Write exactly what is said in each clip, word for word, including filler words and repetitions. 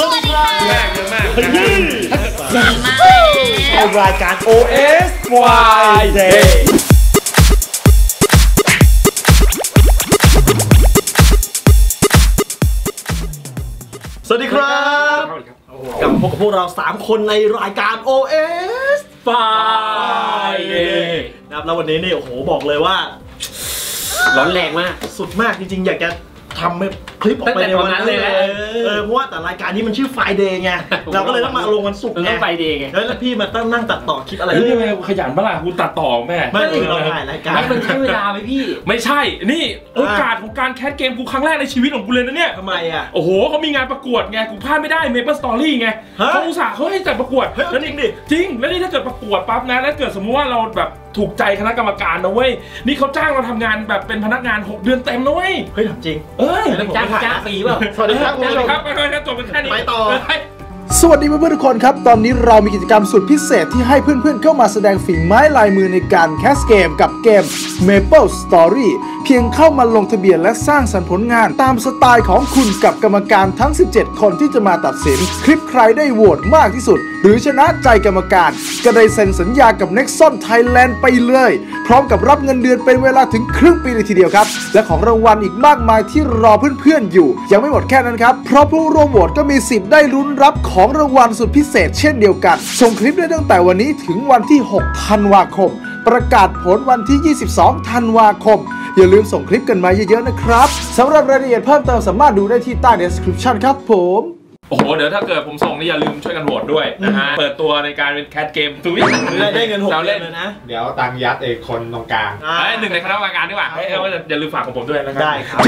สวัสดีค่ะแม่เยอะมากนี่มารายการ โอ เอส วาย Dayสวัสดีครับกลับพบกับพวกเราสามคนในรายการ โอ เอส ไฟว์ นะครับแล้ววันนี้นี่โอ้โหบอกเลยว่าร้อนแรงมากสุดมากจริงๆอยากจะทำคลิปออกไปในวันนั้นเลยเออเพราะว่าแต่รายการนี้มันชื่อ Friday ไงเราก็เลยต้องมาลงวันศุกร์ไง Friday ไงแล้วพี่มาตั้งนั่งตัดต่อคลิปอะไรนี่ไงขยันบ้าล่ะกูตัดต่อแม่ไม่ได้เราถ่ายรายการมันใช้เวลาไหมพี่ไม่ใช่นี่โอกาสของการแคสเกมกูครั้งแรกในชีวิตของกูเลยนะเนี่ยทำไมอ่ะโอ้โหเขามีงานประกวดไงกูพลาดไม่ได้ Maple Story ไงเขาอุตส่าห์เฮ้ยจัดประกวดแล้วจริงดิจริงแล้วนี่ถ้าเกิดประกวดปั๊บนะแล้วเกิดสมมติว่าเราแบบถูกใจคณะกรรมการนะเว้ยนี่เขาจ้างเราทำงานแบบเป็นพนักงานหกเดือนเต็มนะเว้ยเฮ้ยจริงเอ้ยจ้างจ้างปีป่ะสวัสดีครับคุณผู้ชมครับไปเลยครับจบกันแค่นี้ไปต่อสวัสดีเพื่อนๆทุกคนครับตอนนี้เรามีกิจกรรมสุดพิเศษที่ให้เพื่อนๆเข้ามาแสดงฝีไม้ลายมือในการแคสเกมกับเกม Maple Story เพียงเข้ามาลงทะเบียนและสร้างสรรค์ผลงานตามสไตล์ของคุณกับกรรมการทั้งสิบเจ็ดคนที่จะมาตัดสินคลิปใครได้โหวตมากที่สุดหรือชนะใจกรรมการก็ได้เซ็นสัญญากับ Nexon Thailand ไปเลยพร้อมกับรับเงินเดือนเป็นเวลาถึงครึ่งปีเลยทีเดียวครับและของรางวัลอีกมากมายที่รอเพื่อนๆอยู่ยังไม่หมดแค่นั้นครับเพราะผู้ร่วมโหวตก็มีสิทธิ์ได้ลุ้นรับของรางวัลสุดพิเศษเช่นเดียวกันส่งคลิปได้ตั้งแต่วันนี้ถึงวันที่หกธันวาคมประกาศผลวันที่ยี่สิบสองธันวาคมอย่าลืมส่งคลิปกันมาเยอะๆนะครับสำหรับรายละเอียดเพิ่มเติมสามารถดูได้ที่ใต้ description ครับผมโอ้โหเดี๋ยวถ้าเกิดผมส่งนี่อย่าลืมช่วยกันโหวตด้วยนะฮะเปิดตัวในการเป็นแคสเกมทุกอย่างได้เงินหกเดือนเลยนะเดี๋ยวตังยัดเอกคนตรงกลางไอ้หนึ่งในคณะกรรมการดีกว่าอย่าลืมฝากของผมด้วยนะครับได้ครับ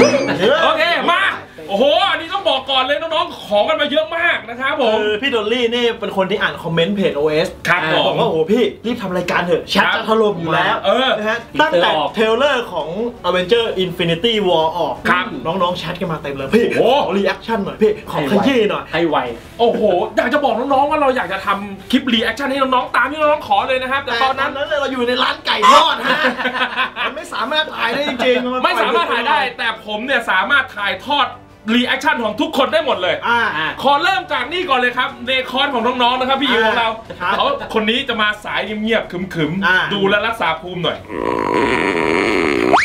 โอเคมาโอ้โหอันนี้ต้องบอกก่อนเลยน้องๆขอกันมาเยอะมากนะครับผมพี่ดอลลี่นี่เป็นคนที่อ่านคอมเมนต์เพจ โอ เอส ครับบอกว่าโอ้โหพี่รีบทำรายการเถอะแชทจะถล่มอยู่แล้วนะฮะตั้งแต่เทรลเลอร์ของ Avengers Infinity War ออกครับน้องๆแชทกันมาเต็มเลยพี่โอ้รีแอคชั่นหน่อยพี่ขอขยี้หน่อยให้ไวโอ้โหอยากจะบอกน้องๆว่าเราอยากจะทำคลิปรีแอคชั่นให้น้องๆตามที่น้องๆขอเลยนะครับแต่ตอนนั้นเราอยู่ในร้านไก่ทอดฮะมันไม่สามารถถ่ายได้จริงๆไม่สามารถถ่ายได้แต่ผมเนี่ยสามารถถ่ายทอดรีแอคชั่นของทุกคนได้หมดเลยอ่าขอเริ่มจากนี่ก่อนเลยครับเนคอนของน้องๆนะครับพี่ยูของเราเขาคนนี้จะมาสายเงียบๆขึ้มๆดูแลรักษาภูมิหน่อย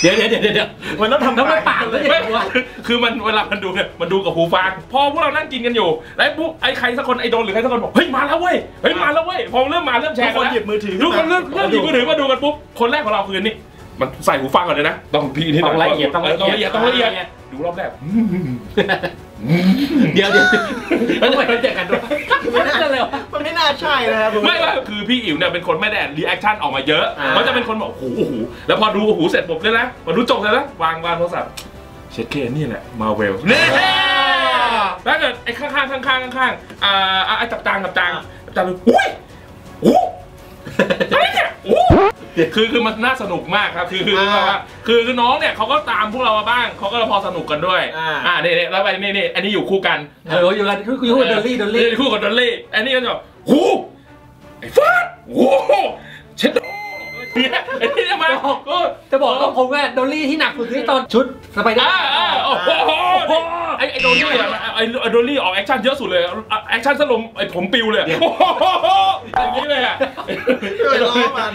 เดี๋ยวเดี๋ยวเดี๋ยวมันต้องทำน้ำปากเลยไม่ว่าคือมันเวลามันดูเนี่ยมันดูกับหูฟังพอพวกเรานั่งกินกันอยู่ไอ้พวกไอ้ใครสักคนไอ้โดนหรือใครสักคนบอกเฮ้ยมาแล้วเว้ยเฮ้ยมาแล้วเว้ยพอเริ่มมาเริ่มแชร์กันแล้วทุกคนเริ่มเริ่มหยิบมือถือมาดูกันปุ๊บคนแรกของเราคือนี่มันใส่หูฟังก่อนเลยนะต้องพี่นี่ต้องละเอียดต้องละเอียดต้องละเอียดดูรอบแรกเดี๋ยวเดี๋ยวแล้วทำไมมันแจกกันด้วยไม่น่าเลยมันไม่น่าใช่นะครับไม่ว่าคือพี่อิ๋วเนี่ยเป็นคนไม่แดดรีแอคชั่นออกมาเยอะมันจะเป็นคนบอกโอ้โหแล้วพอดูโอ้โหเสร็จปุ๊บเลยนะพอดูจบเลยนะวางวางโทรศัพท์เช็ดเคนี่แหละมาเวลนี่ถ้าเกิดไอ้ข้างข้างข้างข้างข้างอ่าไอ้จับจางจับจางจับจางเลยอุ้ยโอ้คือคือมันน่าสนุกมากครับคือคือคือคือน้องเนี่ยเขาก็ตามพวกเรามาบ้างเขาก็พอสนุกกันด้วยอ่าเนี่ยแล้วไปเนี่ยเนี่ยอันนี้อยู่คู่กันเอออยู่กันคู่กับดอลลี่ดอลลี่คู่กับดอลลี่อันนี้ก็จะหูไอ้ฟาดหูเช็ดไอ้นี่จะมาก็จะบอกว่าผมว่าดอลลี่ที่หนักสุดที่ตอนชุดสไปเดอร์โอ้โหไอ้ไอ้ดอลลี่ไอ้ดอลลี่ออกแอคชั่นเยอะสุดเลยแอคชั่นสลบไอ้ผมปิวเลยอย่างนี้เลยอ่ะล้อมัน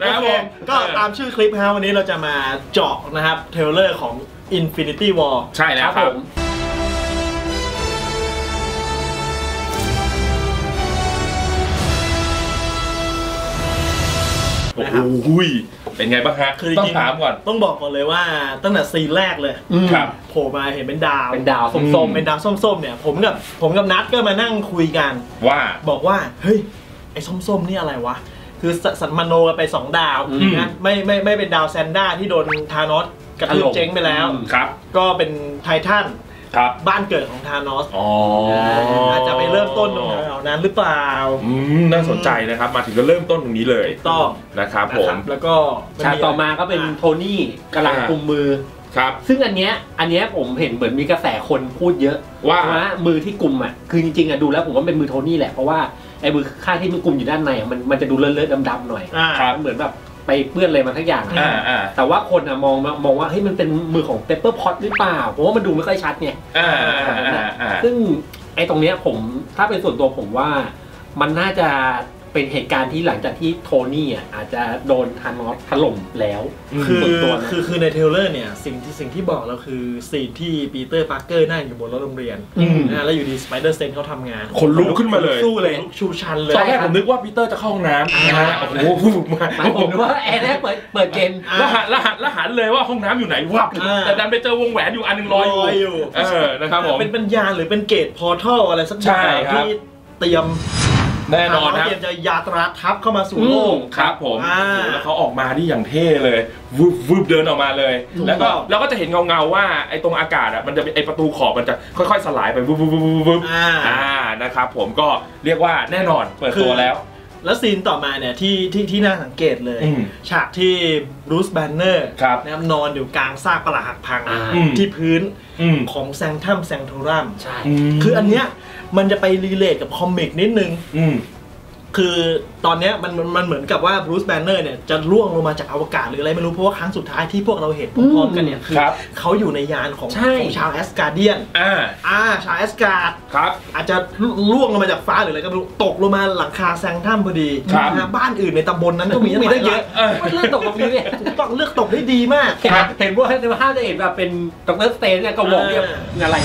นะครับผมก็ตามชื่อคลิปฮะวันนี้เราจะมาเจาะนะครับเทรลเลอร์ของ Infinity War ใช่แล้วครับโอ้โหเป็นไงบ้างฮะต้องถามก่อนต้องบอกก่อนเลยว่าตั้งแต่ซีนแรกเลยครับโผล่มาเห็นเป็นดาวเป็นดาวส้มๆเป็นดาวส้มๆเนี่ยผมกับผมกับนัทก็มานั่งคุยกันว่าบอกว่าเฮ้ยไอ้ส้มๆนี่อะไรวะคือสันมโนกันไปสองดาวนะไม่ไม่ไม่เป็นดาวแซนด้าที่โดนธานอสกระทืบเจ๊งไปแล้วครับก็เป็นไททันครับบ้านเกิดของธานอสอาจจะไปเริ่มต้นตรงแถวนั้นหรือเปล่าน่าสนใจนะครับมาถึงก็เริ่มต้นตรงนี้เลยต้องนะครับผมแล้วก็ฉากต่อมาก็เป็นโทนี่กำลังกุมมือครับซึ่งอันเนี้ยอันเนี้ยผมเห็นเหมือนมีกระแสคนพูดเยอะว่ามือที่กุมอ่ะคือจริงๆอ่ะดูแล้วผมว่าเป็นมือโทนี่แหละเพราะว่าไอ้มือข้างที่มือกุมอยู่ด้านในมันมันจะดูเลอะๆดำๆหน่อยเหมือนแบบไปเปื้อนอะไรมาทั้งอย่างแต่ว่าคนมองมองว่าเฮ้ยมันเป็นมือของเปปเปอร์พอตหรือเปล่าเพราะว่ามันดูไม่ค่อยชัดเนี่ยซึ่ง ไอ้ตรงเนี้ยผมถ้าเป็นส่วนตัวผมว่ามันน่าจะเป็นเหตุการณ์ที่หลังจากที่โทนี่อ่ะอาจจะโดนธานอสถล่มแล้วคือคือคือในเทเลอร์เนี่ยสิ่งที่สิ่งที่บอกเราคือซีนที่ปีเตอร์ปาร์เกอร์นั่งอยู่บนรถโรงเรียนนะแล้วอยู่ดีสไปเดอร์เซนเขาทำงานคนลุกขึ้นมาเลยสู้เลยชูชันเลยตอนแรกผมนึกว่าปีเตอร์จะเข้าห้องน้ำนะโอ้โหพูดมาผมว่าแอร์เปิดเปิดเกณฑ์แล้วหันแล้วหันแล้วหันเลยว่าห้องน้ำอยู่ไหนวะแต่ดันไปเจอวงแหวนอยู่อันหนึ่งลอยอยู่เออนะครับผมเป็นปัญญาหรือเป็นเกตพอร์ทัลอะไรสักอย่างที่เตรียมแน่นอนครับจะยาตราทับเข้ามาสู่โลกครับผมแล้วเขาออกมาที่อย่างเท่เลยวูบวูบเดินออกมาเลยแล้วก็เราก็จะเห็นเงาเงาว่าไอ้ตรงอากาศอ่ะมันจะไอ้ประตูขอบมันจะค่อยๆสลายไปวูบวูบวูบวูบอ่านะครับผมก็เรียกว่าแน่นอนเปิดตัวแล้วแล้วซีนต่อมาเนี่ยที่ที่ที่น่าสังเกตเลยฉากที่บรูซแบนเนอร์นะครับนอนอยู่กลางซากปรักหักพังที่พื้นของแซงทัมแซงทูรัมใช่คืออันเนี้ยมันจะไปรีเลทกับคอมิกนิดนึงคือตอนนี้มันมันเหมือนกับว่าบรูซแบนเนอร์เนี่ยจะล่วงลงมาจากอวกาศหรืออะไรไม่รู้เพราะว่าครั้งสุดท้ายที่พวกเราเห็นพร้อมกันเนี่ยคือเขาอยู่ในยานของของชาวแอสการ์เดียนอ่าอ่าชาวแอสการ์ดครับอาจจะล่วงลงมาจากฟ้าหรืออะไรก็ไม่รู้ตกลงมาหลังคาแซงทัมพอดีบ้านอื่นในตำบลนั้นก็มีมีได้เยอะเลือกตกตรงนี้เนี่ยต้องเลือกตกได้ดีมากเห็นว่าในภาพจะเห็นแบบเป็นดร.สเตนเนี่ยก็บอกเรียบอะไร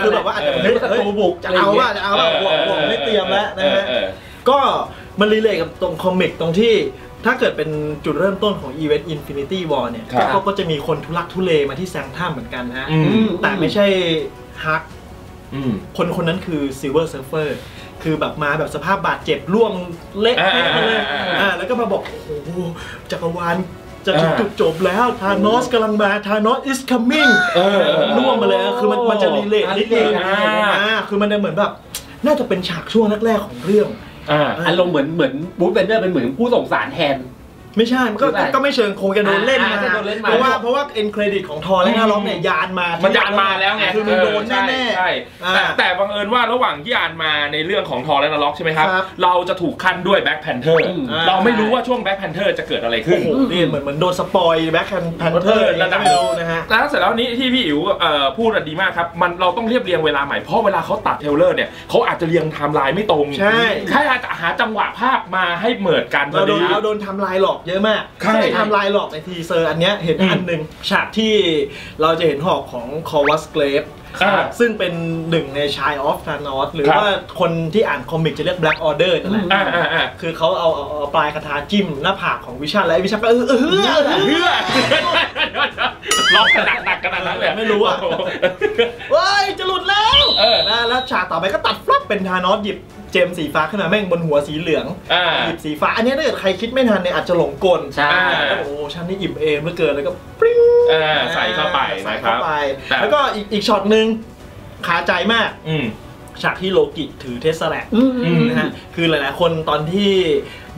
คือแบบว่าอาจจะเป็นศัตรูบุกจะเอาว่าจะเอาว่าบวกบวกไม่เตรียมแล้วนะฮะก็มันรีเลย์กับตรงคอมิกตรงที่ถ้าเกิดเป็นจุดเริ่มต้นของ Avengers Infinity War เนี่ยเขาก็จะมีคนทุลักทุเลมาที่แซงท่ามเหมือนกันฮะแต่ไม่ใช่ฮักคนคนนั้นคือ Silver Surfer คือแบบมาแบบสภาพบาดเจ็บร่วงเละไปเลยแล้วก็มาบอกโอ้โหจักรวาลจะถึงจุดจบแล้วธานอสกำลังมาธานอส is coming ร่วงมาเลยคือมันมันจะรีเลย์นิดนึงคือมันเหมือนแบบน่าจะเป็นฉากช่วงแรกๆของเรื่องอารมณ์เหมือนเหมือนบูธเบนเดอร์เป็นเหมือนผู้ส่งสารแทนไม่ใช่ก็ก็ไม่เชิงคงจะโดนเล่นมาเพราะว่าเพราะว่าเอ็นเครดิตของทอและน่าร้องเนี่ยยานมามันยานมาแล้วไงคือมันโดนแน่แน่แต่แต่บังเอิญว่าระหว่างที่ยานมาในเรื่องของทอและน่าร้องใช่ไหมครับเราจะถูกขั้นด้วยแบ็คแพนเทอร์เราไม่รู้ว่าช่วงแบ็คแพนเทอร์จะเกิดอะไรขึ้นนี่เหมือนเหมือนโดนสปอยแบ็คแพนเทอร์เราไม่รู้นะฮะแล้วเสร็จแล้วนี้ที่พี่อิ๋วพูดดีมากครับมันเราต้องเรียบเรียงเวลาใหม่เพราะเวลาเขาตัดเทเลอร์เนี่ยเขาอาจจะเรียงไทม์ไลน์ไม่ตรงใช่แค่หาจังหวะภาพมาให้เหมือนกันเราโดนเราโดนไทม์ไลน์หลอกเยอะมากใช่ทำลายหลอกในทีเซอร์อันเนี้ยเห็นอันหนึ่งฉากที่เราจะเห็นหอกของคอวัสเกรฟซึ่งเป็นหนึ่งในชายออฟธานอสหรือว่าคนที่อ่านคอมิกจะเรียก Black Order นั่นแหละคือเขาเอาปลายคาถาจิ้มหน้าผากของวิชันและวิชันก็เออเออเออล็อกกระดักหนักขนาดนั้นเลยไม่รู้อ่ะว้ายจะหลุดแล้วแล้วฉากต่อไปก็ตัดฟลับเป็นธานอสหยิบเจมสีฟ้าขึ้นมาแม่งบนหัวสีเหลืองหยิบสีฟ้าอันนี้ถ้าเกิดใครคิดไม่ทันเนี่ยอาจจะหลงกลใช่แล้วโอ้ฉันนี่อิ่มเอมเหลือเกินแล้วก็ปริ้งใส่เข้าไปใส่เข้าไปแล้วก็อีกอีกช็อตหนึ่งขาใจมากฉากที่โลกิถือเทสแลกนะฮะคือหลายๆคนตอนที่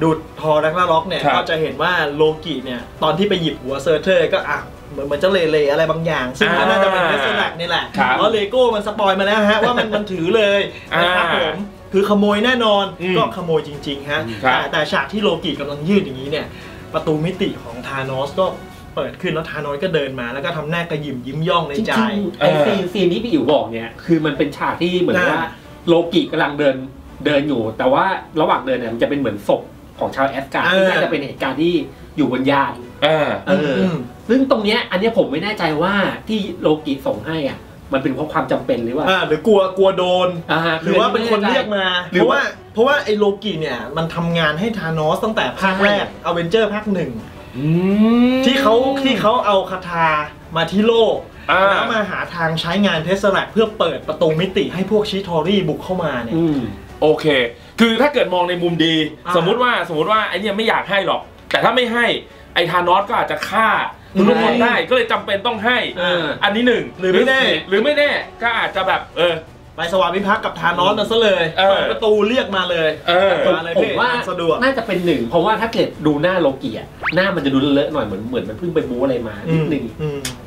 ดูทอรักล็อกเนี่ยก็จะเห็นว่าโลกิเนี่ยตอนที่ไปหยิบหัวเซอร์เทอร์ก็อ่ะเหมือนจะเลเลอะไรบางอย่างซึ่งน่าจะเป็นเทสแลกนี่แหละเพราะเลโก้มันสปอยมาแล้วฮะว่ามันมันถือเลยนะครับผมคือขโมยแน่นอนก็ขโมยจริงๆฮะแต่แต่ฉากที่โลกิกำลังยืดอย่างนี้เนี่ยประตูมิติของธานอสก็เปิดขึ้นแล้วธานอสก็เดินมาแล้วก็ทำหน้ากระยิมยิ้มย่องในใจไอ้ซีนซีนที่พี่อิ๋วบอกเนี่ยคือมันเป็นฉากที่เหมือนว่าโลกิกำลังเดินเดินอยู่แต่ว่าระหว่างเดินเนี่ยมันจะเป็นเหมือนศพของชาวแอสการ์ดที่น่าจะเป็นเหตุการณ์ที่อยู่บนยานซึ่งตรงเนี้ยอันนี้ผมไม่แน่ใจว่าที่โลกิส่งให้อ่ะมันเป็นเพราะความจำเป็นหรือว่าหรือกลัวกลัวโดนหรือว่าเป็นคนเรียกมาหรือว่าเพราะว่าไอ้โลกิเนี่ยมันทำงานให้ธานอสตั้งแต่ภาคแรก Avengers ภาคหนึ่งที่เขาที่เขาเอาคาถามาที่โลกแล้วมาหาทางใช้งานเทสแลกเพื่อเปิดประตูมิติให้พวกชิทอรี่บุกเข้ามาเนี่ยโอเคคือถ้าเกิดมองในมุมดีสมมุติว่าสมมุติว่าไอ้เนี่ยไม่อยากให้หรอกแต่ถ้าไม่ให้ไอ้ธานอสก็อาจจะฆ่าทุกคนได้ก็เลยจำเป็นต้องให้อันนี้หนึ่งหรือไม่แน่หรือไม่แน่ก็อาจจะแบบเออไปสวามิภักดิ์กับธานอสซะเลยเปิดประตูเรียกมาเลยผมว่าสะดวกน่าจะเป็นหนึ่งเพราะว่าถ้าเกิดดูหน้าโลกิอ่ะหน้ามันจะดูเลอะๆหน่อยเหมือนเหมือนมันเพิ่งไปบู๊อะไรมานิดนึง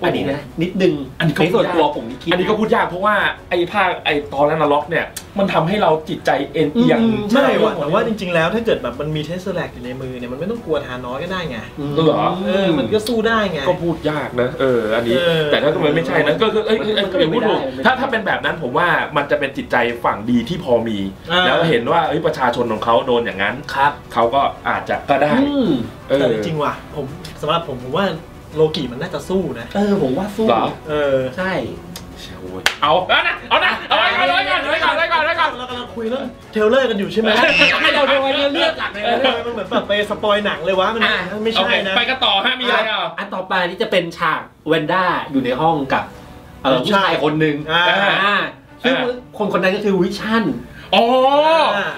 อันนี้นะนิดนึงอันนี้ก็พูดยากผมอันนี้ก็พูดยากเพราะว่าไอ้ภาคไอ้ตอนแล้วนล็อกเนี่ย มันทำให้เราจิตใจเอ็นเอียงใช่ว่ะแต่ว่าจริงๆแล้วถ้าเกิดแบบมันมีเทสแลกอยู่ในมือเนี่ยมันไม่ต้องกลัวทานน้อยก็ได้ไงเหรอเออมันก็สู้ได้ไงก็พูดยากนะเอออันนี้แต่ถ้ามันไม่ใช่นะก็คือเอ้ยก็ไม่ถูกถ้าถ้าเป็นแบบนั้นผมว่ามันจะเป็นจิตใจฝั่งดีที่พอมีแล้วเห็นว่าประชาชนของเขาโดนอย่างนั้นครับเขาก็อาจจะก็ได้แต่จริงว่ะผมสำหรับผมผมว่าโลกิมันน่าจะสู้นะเออผมว่าสู้เออใช่เอาเอานะเอานะเอาไว้ก่อนไว้ก่อนไว้ก่อนไว้ก่อนไว้ก่อนเรากำลังคุยเรื่องเทเลอร์กันอยู่ใช่ไหมเราโดนเลือกหลักเลยมันเหมือนแบบไปสปอยหนังเลยวะมันไม่ใช่นะไปกันต่อฮะมีอะไรอ่ะอันต่อไปนี่จะเป็นฉากแวนด้าอยู่ในห้องกับผู้ชายคนหนึ่งซึ่งคนคนนั้นก็คือวิชั่นอ๋อ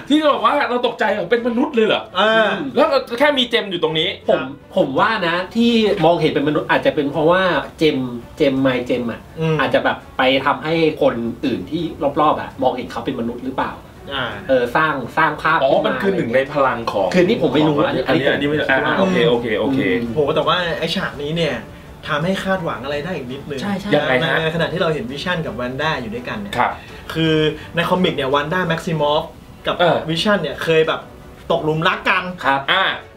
ที่เราบอกว่าเราตกใจเป็นมนุษย์เลยเหรอแล้วแค่มีเจมอยู่ตรงนี้ผมผมว่านะที่มองเห็นเป็นมนุษย์อาจจะเป็นเพราะว่าเจมเจมไมเจมอ่ะอาจจะแบบไปทำให้คนอื่นที่รอบๆอ่ะมองเห็นเขาเป็นมนุษย์หรือเปล่าเออสร้างสร้างภาพอ๋อมันคือหนึ่งในพลังของคือนี่ผมไม่รู้อันนี้อันนี้ไม่โอเคโอเคโอเคโหแต่ว่าไอ้ฉากนี้เนี่ยทำให้คาดหวังอะไรได้อีกนิดนึงในขณะที่เราเห็นวิชั่นกับวันด้าอยู่ด้วยกันเนี่ยคือในคอมิกเนี่ยวันด้าแม็กซิมอฟกับวิชั่นเนี่ยเคยแบบตกหลุมรักกัน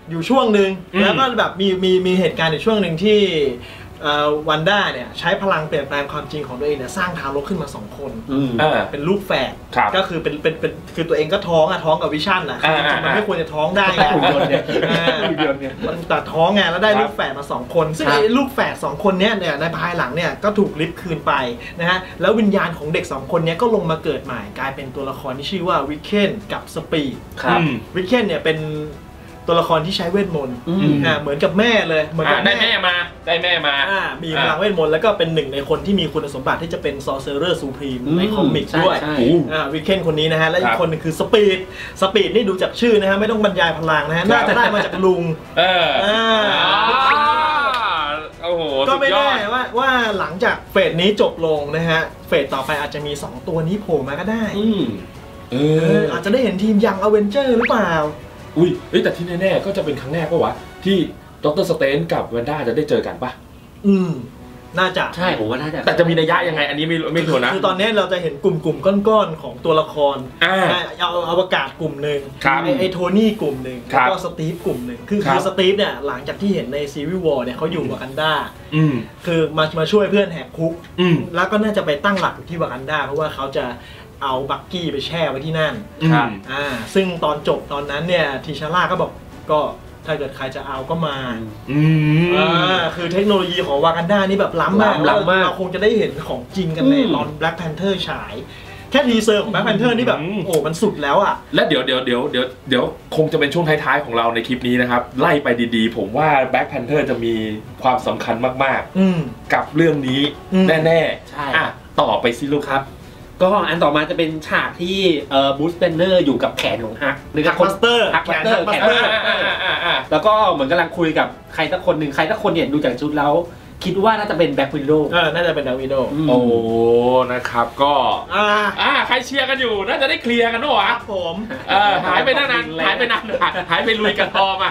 อยู่ช่วงหนึ่งแล้วก็แบบมีมีมีเหตุการณ์ในช่วงหนึ่งที่วันด้าเนี่ยใช้พลังเปลี่ยนแปลงความจริงของตัวเองเนี่ยสร้างทารกขึ้นมาสองคนเป็นลูกแฝดก็คือเป็นเป็นเป็นคือตัวเองก็ท้องอะท้องกับวิชั่นนะมันไม่ควรจะท้องได้ไงมันแต่ท้องไงแล้วได้ลูกแฝดมาสองคนซึ่งไอ้ลูกแฝดสองคนเนี้ยเนี่ยในภายหลังเนี่ยก็ถูกลิฟต์คืนไปนะฮะแล้ววิญญาณของเด็กสองคนเนี้ยก็ลงมาเกิดใหม่กลายเป็นตัวละครที่ชื่อว่าวิคเคนกับสปีดวิคเคนเนี่ยเป็นตัวละครที่ใช้เวทมนต์อ่าเหมือนกับแม่เลยเหมือนกับได้แม่มาได้แม่มาอ่ามีพลังเวทมนต์แล้วก็เป็นหนึ่งในคนที่มีคุณสมบัติที่จะเป็นซอร์เซเรอร์ซูพรีมในคอมิกด้วยอ่าวิคเคนคนนี้นะฮะและอีกคนนึงคือสปีดสปีดนี่ดูจากชื่อนะฮะไม่ต้องบรรยายพลังนะฮะน่าจะได้มาจากลุงเอออ่าก็ไม่ได้ว่าว่าหลังจากเฟสนี้จบลงนะฮะเฟสต่อไปอาจจะมีสองตัวนี้โผล่มาก็ได้อืมเอออาจจะได้เห็นทีมยังอเวนเจอร์หรือเปล่าอุ้ยแต่ที่แน่ๆก็จะเป็นครั้งแรกปะวะที่ด็อกเตอร์สเตนกับแวนด้าจะได้เจอกันปะอืมน่าจะใช่ผมว่าน่าจะแต่จะมีนัยยะยังไงอันนี้ไม่ไม่รู้นะคือตอนนี้เราจะเห็นกลุ่มกลุ่มก้อนๆของตัวละครเอาอวกาศกลุ่มหนึ่งไอ้โทนี่กลุ่มหนึ่งแล้วก็สตีฟกลุ่มหนึ่งคือคือสตีฟเนี่ยหลังจากที่เห็นในซีวิววอร์เนี่ยเขาอยู่วากันดาคือมามาช่วยเพื่อนแหกคุกแล้วก็น่าจะไปตั้งหลักอยู่ที่วากันดาเพราะว่าเขาจะเอาบักกี้ไปแช่ไว้ที่นั่นอ่าซึ่งตอนจบตอนนั้นเนี่ยทิชาร่าก็บอกก็ถ้าเกิดใครจะเอาก็มาอืมอ่าคือเทคโนโลยีของวากันดานี่แบบล้ำมากเราคงจะได้เห็นของจริงกันในตอนแบล็กแพนเทอร์ฉายแค่ทีเซอร์ของแบล็กแพนเทอร์นี่แบบโอ้มันสุดแล้วอ่ะและเดี๋ยวเดี๋ยวเดี๋ยวเดี๋ยวเดี๋ยวคงจะเป็นช่วงท้ายๆของเราในคลิปนี้นะครับไล่ไปดีๆผมว่าแบล็กแพนเทอร์จะมีความสำคัญมากๆกับเรื่องนี้แน่ๆใช่อ่ะต่อไปสิลูกครับก็อันต่อมาจะเป็นฉากที่บูสเปนเนอร์อยู่กับแขนของฮักหรือกับคนสเตอร์ฮักมาสเตอร์แขนแล้วก็เหมือนกำลังคุยกับใครสักคนหนึ่งใครสักคนเนี่ยดูจากชุดแล้วคิดว่าน่าจะเป็นแบ็ควินโดว์น่าจะเป็นแบ็ควินโดว์โอ้นะครับก็อ่าใครเชียร์กันอยู่น่าจะได้เคลียร์กันหรอครับผมหายไปนานหายไปนานหายไปลุยกันพอมา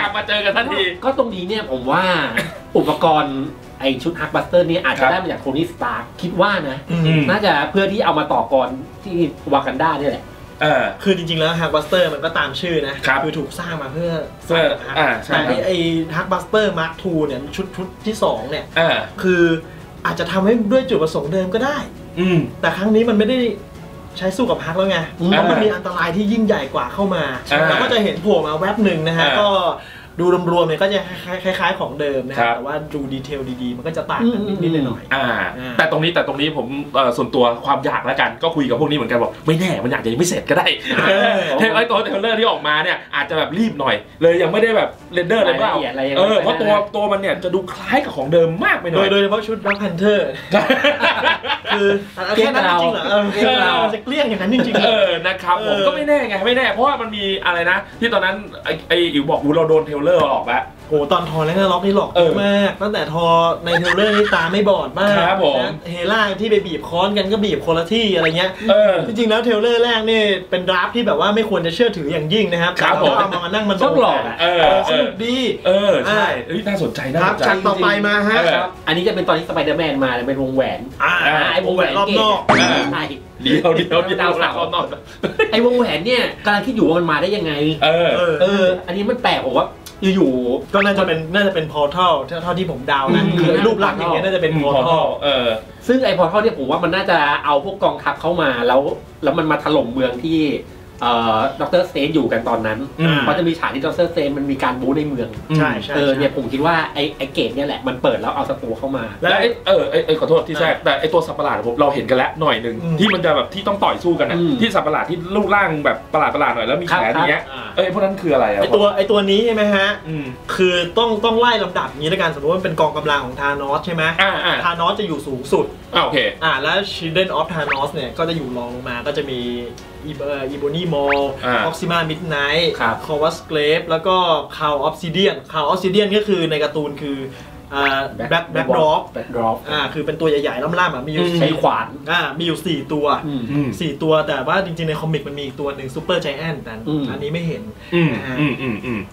กลับมาเจอกันทันทีก็ตรงนี้เนี่ยผมว่าอุปกรณ์ไอชุดฮักบัสเตอร์นี่อาจจะได้มาจากโทนี่สตาร์คิดว่านะน่าจะเพื่อที่เอามาต่อกรที่วากันดาเนี่ยแหละคือจริงๆแล้วฮักบัสเตอร์มันก็ตามชื่อนะคือถูกสร้างมาเพื่อแต่ไอฮักบัสเตอร์มาร์คทูเนี่ยชุดชุดที่สองเนี่ยคืออาจจะทำให้ด้วยจุดประสงค์เดิมก็ได้แต่ครั้งนี้มันไม่ได้ใช้สู้กับฮักแล้วไงแล้วมันมีอันตรายที่ยิ่งใหญ่กว่าเข้ามาแล้วก็จะเห็นโผล่มาแวบหนึ่งนะฮะก็ดูรวมๆเนี่ยก็จะคล้ายๆของเดิมนะครับแต่ว่าดูดีเทลดีๆมันก็จะต่างกันนิดๆหน่อยๆแต่ตรงนี้แต่ตรงนี้ผมส่วนตัวความอยากแล้วกันก็คุยกับพวกนี้เหมือนกันบอกไม่แน่มันอาจจะยังไม่เสร็จก็ได้เทปไอ้ตัวเทเลอร์ที่ออกมาเนี่ยอาจจะแบบรีบหน่อยเลยยังไม่ได้แบบเรนเดอร์อะไรเปล่าเออเพราะตัวตัวมันเนี่ยจะดูคล้ายกับของเดิมมากไปหน่อยโดยเฉพาะชุดแบล็คแพนเทอร์คือเกลี้ยงเราจะเกลี้ยงอย่างนั้นจริงๆเออนะครับผมก็ไม่แน่ไงไม่แน่เพราะว่ามันมีอะไรนะที่ตอนนั้นไอ้อิ๋วบอกอูเราโดนเทเลอร์ออกแล้ว โอ้ตอนทอแร็กนาร็อกนี่หลอกมากตั้งแต่ทอในเทเลอร์นี่ตาไม่บอดมากครับผมเฮล่าที่ไปบีบค้อนกันก็บีบคนละที่อะไรเงี้ยจริงๆแล้วเทเลอร์แรกนี่เป็นดราฟที่แบบว่าไม่ควรจะเชื่อถืออย่างยิ่งนะครับครับผมมานั่งมันต้องหลอกสนุกดีเออใช่น่าสนใจนะครับจากต่อไปมาฮะอันนี้จะเป็นตอนที่สไปเดอร์แมนมาเป็นวงแหวนไอ้วงแหวนรอบนอกใช่เดี๋ยวเดี๋ยวเดาสาวรอบนอกไอ้วงแหวนเนี่ยกำลังคิดอยู่ว่ามันมาได้ยังไงเออเอออันนี้มันแปลกผมว่าอยู่ๆก็น่าจะเป็นน่าจะเป็นพอร์ทัลเท่าที่ผมเดานะคือรูปลักษณ์อย่างเงี้ยน่าจะเป็นพอร์ทัลเออซึ่งไอ้พอร์ทัลเนี่ยผมว่ามันน่าจะเอาพวกกองทัพเข้ามาแล้วแล้วมันมาถล่มเมืองที่เอ่อด็อกเตอร์สเตนอยู่กันตอนนั้นเพราะจะมีฉากที่ด็อกเตอร์สเตนมันมีการบู๊ในเมืองใช่ใช่เออเนี่ยผมคิดว่าไอ้ไอ้เกตเนี่ยแหละมันเปิดแล้วเอาศัตรูเข้ามาแล้วไอ้เออไอ้ขอโทษที่แทรกแต่ไอ้ตัวสัตว์ประหลาดผมเราเห็นกันแล้วหน่อยหนึ่งที่มันจะแบบที่ต้องต่อยสู้กันนะที่สัตว์ประหลาดที่รูปร่างแบบประหลาดประหลาดหน่อยแล้วมีแขนอย่างเงี้ยไอ้พวกนั้นคืออะไรอะไอตัวไอตัวนี้ใช่ไหมฮะคือต้องต้องไล่ลำดับนี้ด้วยกันสมมติว่าเป็นกองกำลังของธานอสใช่ไหมธานอสจะอยู่สูงสุดโอเคอ่าแล้ว Children of Thanos เนี่ยก็จะอยู่รองลงมาก็จะมีอีเบอร์อีโบนีมอลออกซิมามิดไนท์คอวัสเกรฟแล้วก็คาวออฟซิเดียนคาวออฟซิเดียนก็คือในการ์ตูนคือแบล็คแบล็คดรอปอ่าคือเป็นตัวใหญ่ๆล่ำๆอ่ะมีอยู่ใช้ขวานอ่ามีอยู่สี่ตัวสี่ตัวแต่ว่าจริงๆในคอมิกมันมีอีกตัวหนึ่งซูเปอร์ไจแอนท์แต่อันนี้ไม่เห็น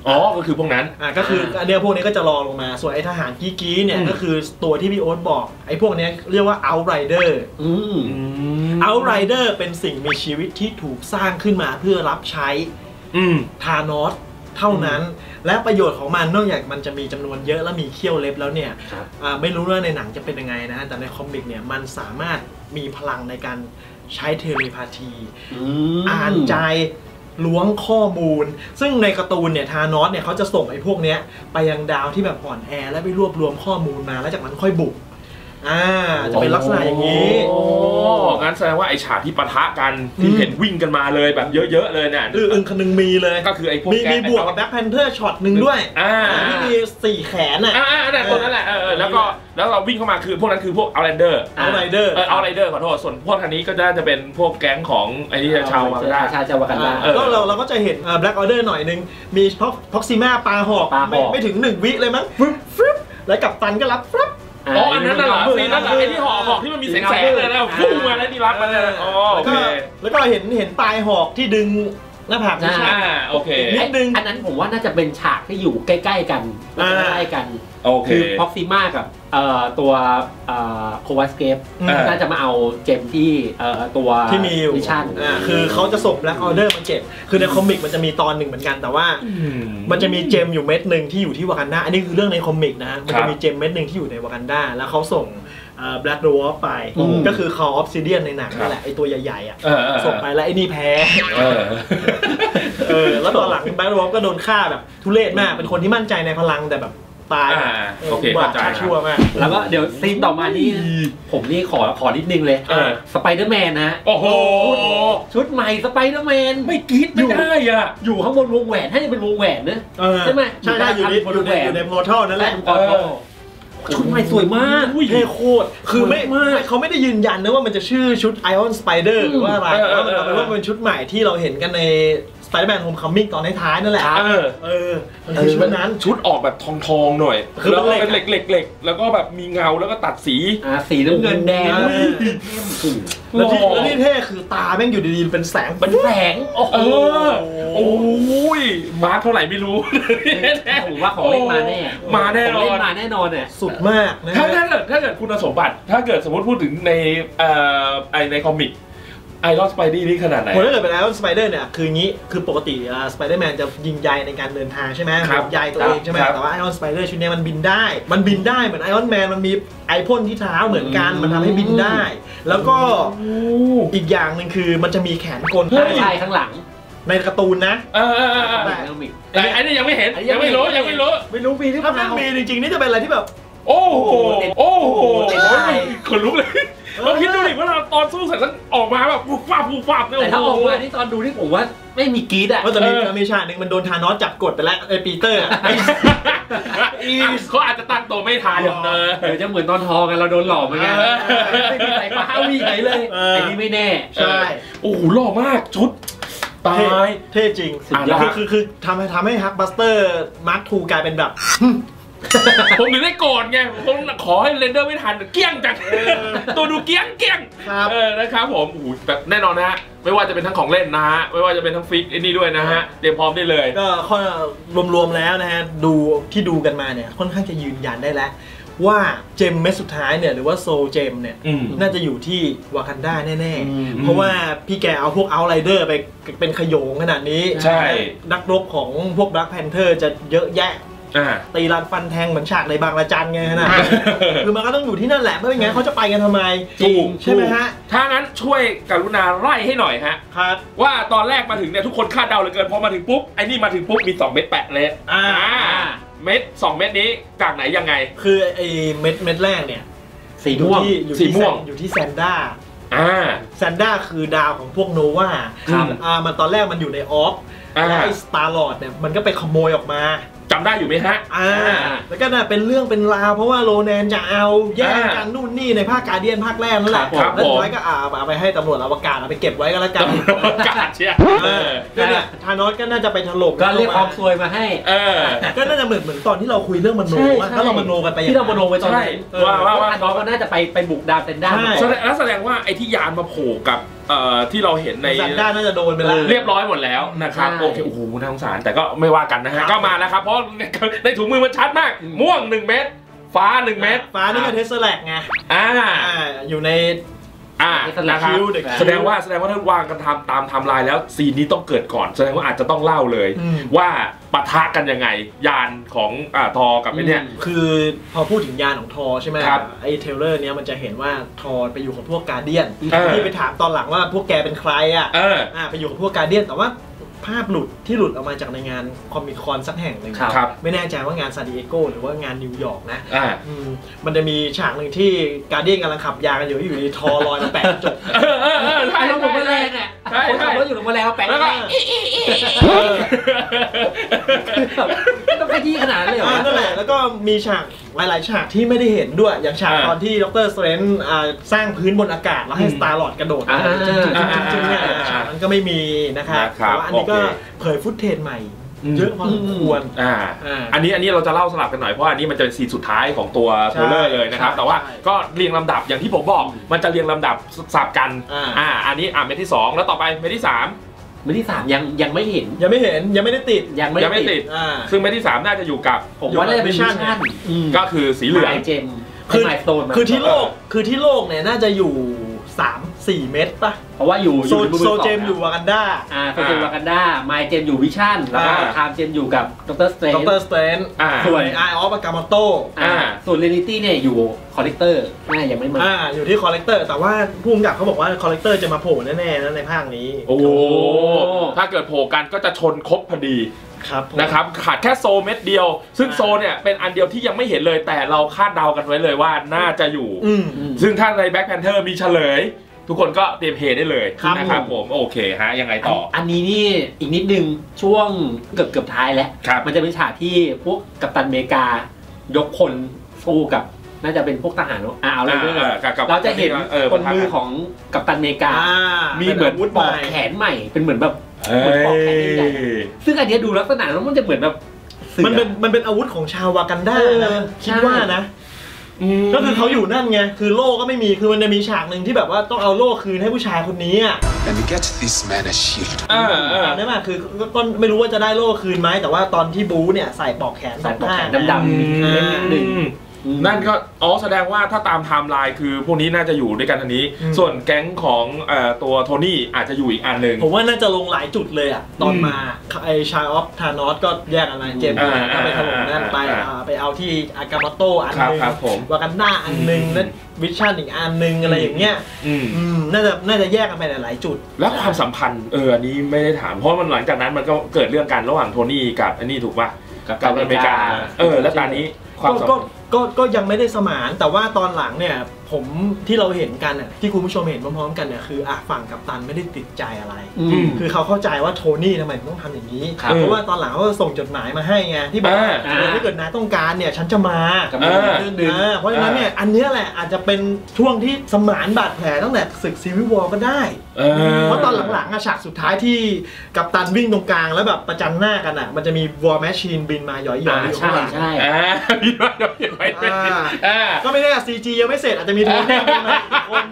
อ๋อก็คือพวกนั้นอ่าก็คืออันเนี้ยพวกนี้ก็จะรอลงมาส่วนไอ้ทหารกี้ๆเนี่ยก็คือตัวที่พี่โอ๊ตบอกไอ้พวกนี้เรียกว่าเอาท์ไรเดอร์เอาท์ไรเดอร์เป็นสิ่งมีชีวิตที่ถูกสร้างขึ้นมาเพื่อรับใช้ธานอสเท่านั้นและประโยชน์ของมันนอกจากมันจะมีจำนวนเยอะและมีเขี้ยวเล็บแล้วเนี่ยไม่รู้ว่าในหนังจะเป็นยังไงนะแต่ในคอมิกเนี่ยมันสามารถมีพลังในการใช้เทเลพาธีอ่านใจล้วงข้อมูลซึ่งในการ์ตูนเนี่ยธานอสเนี่ยเขาจะส่งไอ้พวกเนี้ยไปยังดาวที่แบบอ่อนแอและไปรวบรวมข้อมูลมาแล้วจากนั้นค่อยบุกอ่าจะเป็นลักษณะอย่างนี้โอ้งั้นแสดงว่าไอ้ฉากที่ปะทะกันที่เห็นวิ่งกันมาเลยแบบเยอะๆเลยเนี่ยอืออึงคันนึงมีเลยก็คือไอ้พวกแกมีบวกกับแบ็คแพนเทอร์ช็อตหนึ่งด้วยอ่าที่มีสี่แขนอ่ะอ่านั่นตัวนั้นแหละเออแล้วก็แล้วเราวิ่งเข้ามาคือพวกนั้นคือพวกเอาไรเดอร์เอาไรเดอร์เอาไรเดอร์ขอโทษส่วนพวกคันนี้ก็จะเป็นพวกแก๊งของไอ้ชาววากันดาชาวชาววากันดาก็เราเราก็จะเห็นแบล็คออเดอร์หน่อยนึงมีพ็อกซิม่าปลาหอกไม่ถึงหนึ่งวิเลยมั้งฟึ๊บแล้วกัปตันก็รับฟึ๊บอ๋ออันนั้นน่ะเหรอซีนั่นน่ะไอ้ที่หอกหอกที่มันมีแสงแสงเลยนะพุ่งมาแล้วนี่รับมาเลยอ๋อโอเคแล้วก็เห็นเห็นปลายหอกที่ดึงหน้าผากอ่าโอเคนิดนึงอันนั้นผมว่าน่าจะเป็นฉากที่อยู่ใกล้ๆกันใกล้ๆกันคือพ็อกซิม่ากับตัวโควาสเกฟน่าจะมาเอาเจมที่ตัวที่มีมิชชั่นคือเขาจะส่งแบล็คออเดอร์มาเก็บคือในคอมิกมันจะมีตอนหนึ่งเหมือนกันแต่ว่ามันจะมีเจมอยู่เม็ดหนึ่งที่อยู่ที่วากันดาอันนี้คือเรื่องในคอมิกนะมันจะมีเจมเม็ดหนึ่งที่อยู่ในวากันดาแล้วเขาส่งแบล็คดวอฟไปก็คือคอออฟซิเดียนในหนังนี่แหละไอตัวใหญ่ๆอ่ะส่งไปแล้วไอ้นี่แพ้แล้วตอนหลังแบล็คดวอฟก็โดนฆ่าแบบทุเรศมากเป็นคนที่มั่นใจในพลังแต่แบบตายโอเคเข้าใจชั่วมากแล้วก็เดี๋ยวซีนต่อมานี่ผมนี่ขอขอนิดนึงเลยสไปเดอร์แมนนะโอ้โหชุดใหม่สไปเดอร์แมนไม่กรี๊ดไม่ได้อ่ะอยู่ข้างบนวงแหวนให้เป็นวงแหวนนะใช่ไหมใช่ได้อยู่ในอยู่ในพอร์ทัลนั่นแหละชุดใหม่สวยมากเท่โคตรคือไม่เขาไม่ได้ยืนยันนะว่ามันจะชื่อชุดไอออนสไปเดอร์หรือว่าอะไรแต่เป็นว่าเป็นชุดใหม่ที่เราเห็นกันในสไปเดอร์แมนโฮมคัมมิ่งตอนท้ายนั่นแหละเออเออชุดนั้นชุดออกแบบทองทองหน่อยแล้วเป็นเหล็กๆแล้วก็แบบมีเงาแล้วก็ตัดสีสีน้ำเงินแดงแล้วที่แล้วที่เท่คือตาแม่งอยู่ดีๆเป็นแสงเป็นแสงโอ้โหโอ้ยมาเท่าไหร่ไม่รู้ผมว่าของเล่นมาแน่มาแน่นอนมาแน่นอนเนี่ยสุดมากถ้าถ้าเกิดถ้าเกิดคุณสมบัติถ้าเกิดสมมติพูดถึงในเอ่อไอในคอมิกไอรอนสไปเดอร์นี่ขนาดไหนผมถ้าเกิดเป็นไอรอนสไปเดอร์เนี่ยคืองี้คือปกติสไปเดอร์แมนจะยิงใยในการเดินทางใช่ไหมยิงใยตัวเองใช่ไหมแต่ว่าไอรอนสไปเดอร์ชุดนี้มันบินได้มันบินได้เหมือนไอรอนแมนมันมีไอพ่นที่เท้าเหมือนกันมันทำให้บินได้แล้วก็อีกอย่างหนึ่งคือมันจะมีแขนกลใช่ข้างหลังในการ์ตูนนะแต่ไอ้นี่ยังไม่เห็นยังไม่รู้ยังไม่รู้ไม่รู้มีหรือเปล่าถ้าไม่มีจริงๆนี่จะเป็นอะไรที่แบบโอ้โหโอ้โหขนลุกเลยเราคิดดูดิว่าเราตอนสู้เสร็จแล้วออกมาแบบฟูฟ้าฟูฟ้าเนี่ยแต่ถ้าออกมาที่ตอนดูที่ผมว่าไม่มีกรี๊ดอ่ะว่าตอนนี้มีฉากหนึ่งมันโดนธานอสจับกดไปแล้วไอ้ปีเตอร์เขาอาจจะตั้งตัวไม่ทันเออเดี๋ยวจะเหมือนตอนทอกันเราโดนหลอกเหมือนกันไม่มีใส่ป้าวิ่งไหนเลยไอ้นี่ไม่แน่ใช่โอ้โหหล่อมากชุด ตายเท่จริงคือคือทำให้ทำให้ฮักบัสเตอร์มาร์คทูกลายเป็นแบบผมถึงได้โกรธไงผมขอให้เรนเดอร์ไม่ทันเกี้ยงจังตัวดูเกี้ยงเกี้ยงนะครับผมแบบแน่นอนนะฮะไม่ว่าจะเป็นทั้งของเล่นนะฮะไม่ว่าจะเป็นทั้งฟิกไอ้นี่ด้วยนะฮะเตรียมพร้อมได้เลยก็ข้อรวมๆแล้วนะฮะดูที่ดูกันมาเนี่ยค่อนข้างจะยืนยันได้แล้วว่าเจมเม็ดสุดท้ายเนี่ยหรือว่าโซเจมเนี่ยน่าจะอยู่ที่วากันดาแน่ๆเพราะว่าพี่แกเอาพวกเอาไลเดอร์ไปเป็นขโยงขนาดนี้ใช่นักรบของพวกแบล็คแพนเทอร์จะเยอะแยะตีรันฟันแทงเหมือนฉากในบางระจันไงฮะนะคือมันก็ต้องอยู่ที่นั่นแหละไม่เป็นไงเขาจะไปกันทำไมถูกใช่ไหมฮะถ้างั้นช่วยกรุณาไล่ให้หน่อยฮะครับว่าตอนแรกมาถึงเนี่ยทุกคนคาดเดาเหลือเกินพอมาถึงปุ๊บไอ้นี่มาถึงปุ๊บมีสองเม็ดแปะเลยอ่าเม็ดสองเม็ดนี้จากไหนยังไงคือไอ้เม็ดเม็ดแรกเนี่ยสีม่วงสีม่วงอยู่ที่แซนด้าอ่าแซนด้าคือดาวของพวกโนวาอ่ามันตอนแรกมันอยู่ในออฟแล้วไอ้สตาร์ลอร์ดเนี่ยมันก็ไปขโมยออกมาจำได้อยู่ไหมฮะอ่าแล้วก็น่าเป็นเรื่องเป็นราวเพราะว่าโรแนนจะเอาแย่งกันนู่นนี่ในภาคการ์เดียนภาคแรกนั่นแหละแล้วท้ายก็เอาไปให้ตำรวจอวกาศเอาไปเก็บไว้ก็แล้วกันอวกาศเชียร์ก็เนี่ยธานอสก็น่าจะไปถล่มก็เรียกความซวยมาให้เออก็น่าจะเหมือนเหมือนตอนที่เราคุยเรื่องมโนว่าถ้าเรามโนกันไปที่เรามโนไปตอนไหนว่าว่าตอนก็น่าจะไปไปบุกดาวเซนด้าแล้วแสดงว่าไอ้ที่ยานมาโผล่กับที่เราเห็นในด้านน่าจะโดนไปแล้วเรียบร้อยหมดแล้วนะครับโอเคโอ้โหน่าสงสารแต่ก็ไม่ว่ากันนะฮะก็มาแล้วครับเพราะในถุงมือมันชัดมากม่วงหนึ่งเม็ดฟ้าหนึ่งเม็ดฟ้านี่ก็เทสแลกไงอ่าอยู่ในอ่านะครับแสดงว่าแสดงว่าถ้าวางกันทำตามไทม์ไลน์แล้วซีนนี้ต้องเกิดก่อนแสดงว่าอาจจะต้องเล่าเลยว่าปะทะกันยังไงยานของอ่าทอกับไอ้เนี่ยคือพอพูดถึงยานของทอใช่ไหมครับไอ้เทเลอร์เนี้ยมันจะเห็นว่าทอไปอยู่กับพวกการ์เดียนที่ไปถามตอนหลังว่าพวกแกเป็นใครอ่ะอ่าไปอยู่กับพวกการ์เดียนแต่ว่าภาพหลุดที่หลุดออกมาจากในงานคอมมิคคอนสักแห่งหนึ่งครับไม่แน่ใจว่างานซานดิเอโกหรือว่างานนิวยอร์กนะมันจะมีฉากหนึ่งที่การ์เดียนกำลังขับยากันอยู่อยู่ในทอลอยมาแปะจบใช่แล้วผมก็แรงอ่ะคนขับรถอยู่ลงมาแล้วแปะแล้วก็ต้องขยี้ขนาดเลยเหรอนั่นแหละแล้วก็มีฉากหลายๆฉากที่ไม่ได้เห็นด้วยอย่างฉากตอนที่ด็อกเตอร์สเตรนจ์สร้างพื้นบนอากาศแล้วให้สตาร์ลอร์ดกระโดดจึ๊งๆเนี่ยฉากนั้นก็ไม่มีนะคะแต่ว่าอันนี้ก็เผยฟุตเทจใหม่เยอะพอสมควรอ่าอันนี้อันนี้เราจะเล่าสลับกันหน่อยเพราะอันนี้มันจะเป็นซีนสุดท้ายของตัวเทเลอร์เลยนะครับแต่ว่าก็เรียงลำดับอย่างที่ผมบอกมันจะเรียงลำดับสับกันอ่าอันนี้อ่ะเม็ดที่สองแล้วต่อไปเม็ดที่สามเม็ดที่สามยังยังไม่เห็นยังไม่เห็นยังไม่ได้ติดยังไม่ได้ติดซึ่งเม็ดที่สามน่าจะอยู่กับผมว่าน่าจะเป็นมิชชั่นก็คือสีเหลืองคือคือที่โลกคือที่โลกเนี่ยน่าจะอยู่สามสี่เม็ดป่ะเพราะว่าอยู่โซเจมอยู่วากันดาอ่าโซเจมวากันดาไมเจมอยู่วิชั่นแล้วก็ทามเจมอยู่กับด็อกเตอร์สเตรนจ์ด็อกเตอร์สเตรนจ์ส่วนไอออฟกามอโต้อ่าส่วนเรนิตี้เนี่ยอยู่คอลเลกเตอร์น่ายังไม่มาอ่าอยู่ที่คอลเลกเตอร์แต่ว่าผู้กำกับเขาบอกว่าคอลเลกเตอร์จะมาโผล่แน่ๆนะในภาคนี้โอ้ถ้าเกิดโผล่กันก็จะชนครบพอดีนะครับขาดแค่โซเม็ดเดียวซึ่งโซเนี่ยเป็นอันเดียวที่ยังไม่เห็นเลยแต่เราคาดเดากันไว้เลยว่าน่าจะอยู่ซึ่งถ้าในแบล็คแพนเทอร์มีเฉลยทุกคนก็เตรียมเฮได้เลยนะครับผมโอเคฮะยังไงต่ออันนี้นี่อีกนิดนึงช่วงเกือบเกือบท้ายแล้วมันจะเป็นฉากที่พวกกัปตันอเมริกายกคนสู้กับน่าจะเป็นพวกทหารอ่าเอาเลยเราจะเห็นบนมือของกัปตันอเมริกามีเหมือนปอกแขนใหม่เป็นเหมือนแบบเหมือนปอกแขนใหญ่ซึ่งอันนี้ดูลักษณะแล้วมันจะเหมือนแบบมันเป็นมันเป็นอาวุธของชาววากันดาคิดว่านะก็คือเขาอยู่นั่นไงคือโล่ก็ไม่มีคือมันจะมีฉากหนึ่งที่แบบว่าต้องเอาโล่คืนให้ผู้ชายคนนี้อ่ะอ่าได้ไหมคือก็ไม่รู้ว่าจะได้โล่คืนไหมแต่ว่าตอนที่บู๊เนี่ยใส่ปอกแขนใส่ปอกแขนดำๆเล่นหนึ่งนั่นก็อ๋อแสดงว่าถ้าตามไทม์ไลน์คือพวกนี้น่าจะอยู่ด้วยกันทันนี้ส่วนแก๊งของตัวโทนี่อาจจะอยู่อีกอันหนึ่งผมว่าน่าจะลงหลายจุดเลยอ่ะตอนมาไอชายออฟธานอสก็แยกอะไรเจมส์ไปถล่มนั่นไปไปเอาที่อากาโมโตอันหนึ่งวากันดาอันหนึ่งแล้ววิชั่นอีกอันหนึ่งอะไรอย่างเงี้ยน่าจะน่าจะแยกกันไปหลายจุดแล้วความสัมพันธ์เอออันนี้ไม่ได้ถามเพราะมันหลังจากนั้นมันก็เกิดเรื่องกันระหว่างโทนี่กับอันนี้ถูกป่ะกับอเมริกาเออแล้วตอนนี้ความสัมพันธ์ก็ก็ยังไม่ได้สมานแต่ว่าตอนหลังเนี่ยผมที่เราเห็นกันอ่ะที่คุณผู้ชมเห็นพร้อมๆกันเนี่ยคืออ่ะฝั่งกัปตันไม่ได้ติดใจอะไรคือเขาเข้าใจว่าโทนี่ทำไมต้องทำอย่างนี้เพราะว่าตอนหลังเขาส่งจดหมายมาให้ไงที่บอกถ้าเกิดน้าต้องการเนี่ยฉันจะมาเพราะฉะนั้นเนี่ยอันนี้แหละอาจจะเป็นช่วงที่สมานบาดแผลตั้งแต่ศึกซีวิววอร์ก็ได้เพราะตอนหลัง อะฉากสุดท้ายที่กัปตันวิ่งตรงกลางแล้วแบบประจันหน้ากันอะมันจะมีวอร์แมชชีนบินมาหย่อยๆอยู่ข้างหลังใช่อ่าบินมาหย่อยๆไปก็ไม่ได้ซีจียังไม่เสร็จอาจจะมีโทนที่เป็นมาอีกคน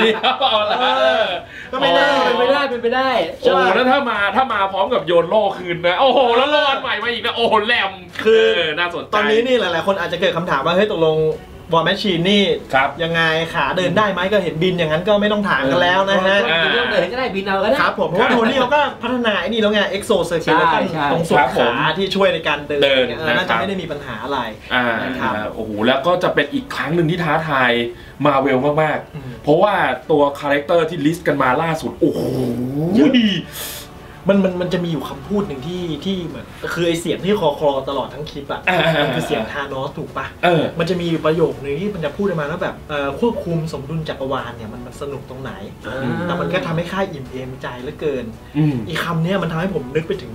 ดีครับเอาละก็ไม่ได้เป็นไปได้เป็นไปได้โอ้แล้วถ้ามาถ้ามาพร้อมกับโยนโล่คืนนะโอ้โหแล้วรอดใหม่มาอีกนะโอ้โหแหลมคือน่าสนใจตอนนี้นี่หลายๆคนอาจจะเกิดคำถามว่าเฮ้ยตกลงวอร์แมชชีนนี่ยังไงขาเดินได้ไหมก็เห็นบินอย่างนั้นก็ไม่ต้องถามกันแล้วนะฮะเรื่องเดินก็ได้บินเอาก็ได้ครับผมเพราะว่าโทนี่เขาก็พัฒนาไอ้นี่แล้วไงเอ็กโซเซอร์เคิลตรงส่วนขาที่ช่วยในการเดินน่าจะไม่ได้มีปัญหาอะไรนะครับโอ้โหแล้วก็จะเป็นอีกครั้งหนึ่งที่ท้าทายมาเวลมากๆเพราะว่าตัวคาแรคเตอร์ที่ลิสต์กันมาล่าสุดโอ้โหมันมันมันจะมีอยู่คำพูดหนึ่งที่ที่เหมือนคือไอเสียงที่คอคลอตลอดทั้งคลิปอ่ะมันคือเสียงธานอสถูกปะมันจะมีประโยคนึงที่มันจะพูดมาแล้วแบบควบคุมสมดุลจักรวาลเนี่ยมันสนุกตรงไหนแต่มันก็ทำให้ข้าอิ่มเอมใจเหลือเกินอีกคำนี้มันทำให้ผมนึกไปถึง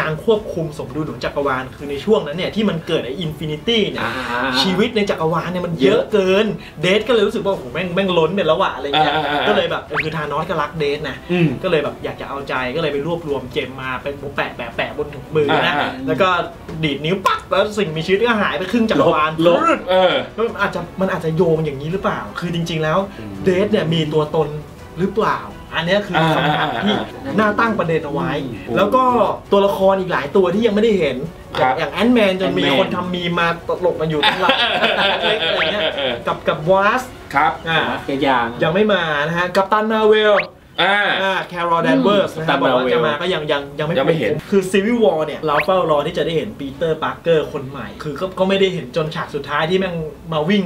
การควบคุมสมดุลของจักรวาลคือในช่วงนั้นเนี่ยที่มันเกิดไออินฟินิตี้เนี่ยชีวิตในจักรวาลเนี่ยมันเยอะเกินเดทก็เลยรู้สึกว่าโอ้โหแม่งแม่งล้นไปแล้วว่ะอะไรเงี้ยก็เลยแบบคือธานอสก็รักเดทนะก็เลยแบบอยากจะเอาใจก็เลยไปรวบรวมเจมมาเป็นแปะแปะแปะบนถุงมือนะแล้วก็ดีดนิ้วปั๊บแล้วสิ่งมีชีวิตก็หายไปครึ่งจักรวาลลบมันอาจจะมันอาจจะโยงอย่างนี้หรือเปล่าคือจริงๆแล้วเดทเนี่ยมีตัวตนหรือเปล่าอันนี้คือคำถามที่น่าตั้งประเด็นเอาไว้แล้วก็ตัวละครอีกหลายตัวที่ยังไม่ได้เห็นอย่างแอนด์แมนจนมีคนทำมีมาตลกมาอยู่ตรงหลังเล็กๆอะไรเงี้ยกับกับวาสครับยังยังไม่มานะฮะกัปตันมาเวลอ่าแคโรลแดนเวอร์สนะครับบอกว่าจะมาก็ยังยังยังไม่เห็นคือซีวิลวอร์เนี่ยเราเฝ้ารอที่จะได้เห็นปีเตอร์ปาร์เกอร์คนใหม่คือก็ไม่ได้เห็นจนฉากสุดท้ายที่แม่งมาวิ่ง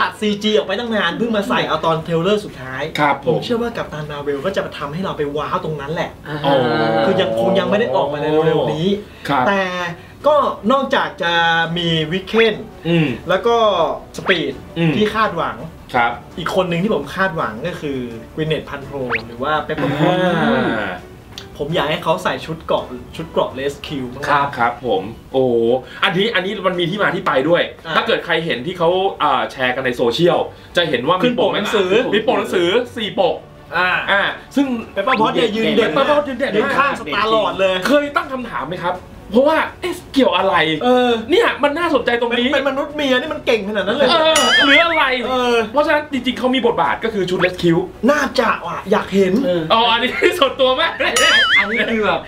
ตัด ซี จี ออกไปตั้งนานเพิ่งมาใส่เอาตอนเทเลอร์สุดท้ายผมเชื่อว่ากัปตันมาเวลก็จะมาทำให้เราไปว้าวตรงนั้นแหละคือยังคงยังไม่ได้ออกมาในเร็วๆนี้แต่ก็นอกจากจะมีวิกเคนแล้วก็สปีดที่คาดหวังอีกคนหนึ่งที่ผมคาดหวังก็คือกวินเนต พันโทรหรือว่าเปปเปอร์พอตผมอยากให้เขาใส่ชุดเกราะชุดเกราะเลสคิวครับครับผมโอ้อันนี้อันนี้มันมีที่มาที่ไปด้วยถ้าเกิดใครเห็นที่เขาแชร์กันในโซเชียลจะเห็นว่ามีปกหนังสือมีปกหนังสือสี่ปกอ่าอ่าซึ่งเปปเปอร์พอตเนี่ยยืนเด่นเปปเปอร์พอตยืนเด่นข้างสตาร์ลอร์ดเลยเคยตั้งคำถามไหมครับเพราะว่าเอ๊ะเกี่ยวอะไรเนี่ยมันน่าสนใจตรงนี้เป็นมนุษย์เมียนี่มันเก่งขนาดนั้นเลยหรืออะไรเพราะฉะนั้นจริงๆเขามีบทบาทก็คือชุดเลสคิวน่าจะอ่ะอยากเห็นอ๋ออันนี้ส่วนตัวไหมอันนี้คือแบบ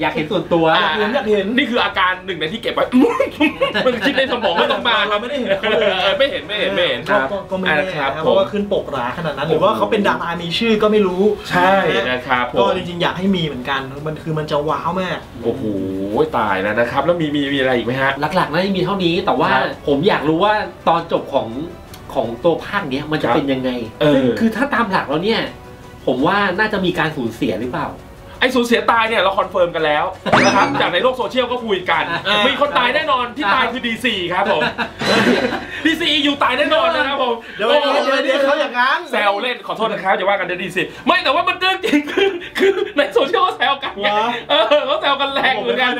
อยากเห็นส่วนตัวอยากเห็นอยากเห็นนี่คืออาการหนึ่งในที่เก็บไว้มันคิดในสมองไม่ต้องมาเราไม่ได้เห็นไม่เห็นไม่เห็นไม่เห็นก็ไม่ได้เพราะว่าขึ้นปกหราขนาดนั้นหรือว่าเขาเป็นดารามีชื่อก็ไม่รู้ใช่นะครับก็จริงๆอยากให้มีเหมือนกันมันคือมันจะว้าวมากโอ้โหตายแล้วนะครับแล้วมีมีมีอะไรอีกไหมฮะหลักๆน่าจะมีเท่านี้แต่ว่าผมอยากรู้ว่าตอนจบของของตัวภาคเนี้ยมันจะเป็นยังไงคือถ้าตามหลักแล้วเนี่ยผมว่าน่าจะมีการสูญเสียหรือเปล่าไอ้สูญเสียตายเนี่ยเราคอนเฟิร์มกันแล้วนะครับจากในโลกโซเชียลก็คุยกันมีคนตายแน่นอนที่ตายคือดีซีครับผมดีซีอยู่ตายแน่นอนนะครับผมเดี๋ยวเดี๋ยวเขาอย่างนั้นแซวเล่นขอโทษนะครับอย่าว่ากันเดี๋ยวดีซีไม่แต่ว่ามันเรื่องจริงคือคือในโซเชียลเขาแซวกันเออเขาแซวกันแรงเหมือนกัน